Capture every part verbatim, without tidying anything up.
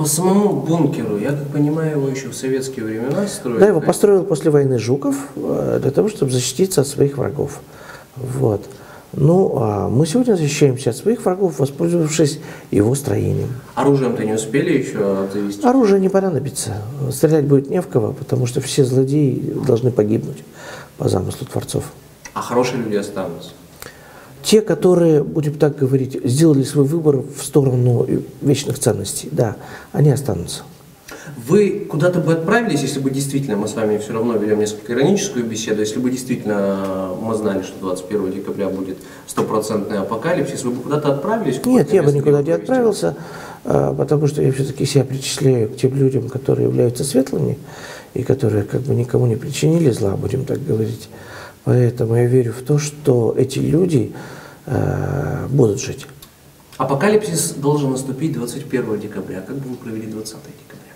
По самому бункеру, я так понимаю, его еще в советские времена строили. Да, его построил после войны Жуков для того, чтобы защититься от своих врагов. Вот. Ну, а мы сегодня защищаемся от своих врагов, воспользовавшись его строением. Оружием-то не успели еще завести? Оружие не понадобится. Стрелять будет не в кого, потому что все злодеи должны погибнуть по замыслу творцов. А хорошие люди останутся? Те, которые, будем так говорить, сделали свой выбор в сторону вечных ценностей, да, они останутся. Вы куда-то бы отправились, если бы действительно, мы с вами все равно ведем несколько ироническую беседу, если бы действительно мы знали, что двадцать первого декабря будет стопроцентный апокалипсис, вы бы куда-то отправились? Нет, я бы никуда не отправился, потому что я все-таки себя причисляю к тем людям, которые являются светлыми и которые как бы никому не причинили зла, будем так говорить. Поэтому я верю в то, что эти люди э, будут жить. Апокалипсис должен наступить двадцать первого декабря. Как бы вы провели двадцатое декабря?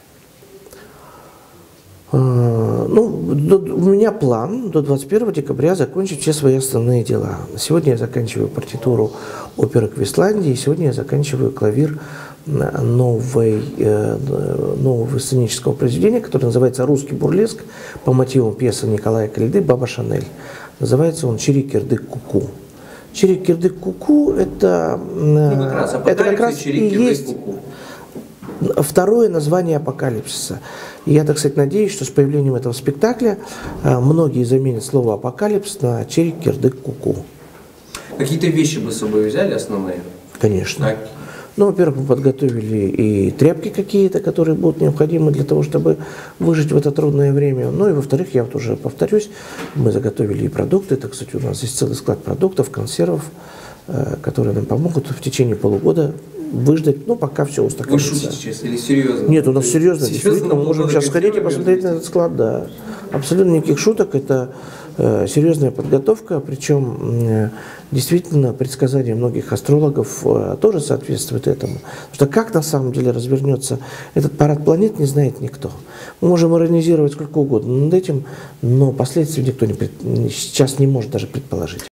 Э, ну, до, у меня план до двадцать первого декабря закончить все свои основные дела. Сегодня я заканчиваю партитуру оперы «Квистландии», сегодня я заканчиваю клавир новой, э, нового сценического произведения, которое называется «Русский бурлеск» по мотивам пьесы Николая Коляды «Баба Шанель». Называется он «Черекерды куку». «Черекерды куку» — это, ну, как раз, это как раз и есть ку-ку. Второе название апокалипсиса. И я, так сказать, надеюсь, что с появлением этого спектакля многие заменят слово «апокалипс» на «Черекерды куку». Какие-то вещи бы с собой взяли основные? Конечно. Так. Ну, во-первых, мы подготовили и тряпки какие-то, которые будут необходимы для того, чтобы выжить в это трудное время. Ну и, во-вторых, я вот уже повторюсь, мы заготовили и продукты. Так, кстати, у нас есть целый склад продуктов, консервов, которые нам помогут в течение полугода выждать, ну, пока все устаканится. Вы шутите сейчас или серьезно? Нет, у нас серьезно. Действительно, мы можем сейчас сходить и посмотреть на этот склад, да. Абсолютно никаких шуток, это э, серьезная подготовка, причем э, действительно предсказания многих астрологов э, тоже соответствуют этому. Потому что как на самом деле развернется этот парад планет, не знает никто. Мы можем иронизировать сколько угодно над этим, но последствий никто не пред... сейчас не может даже предположить.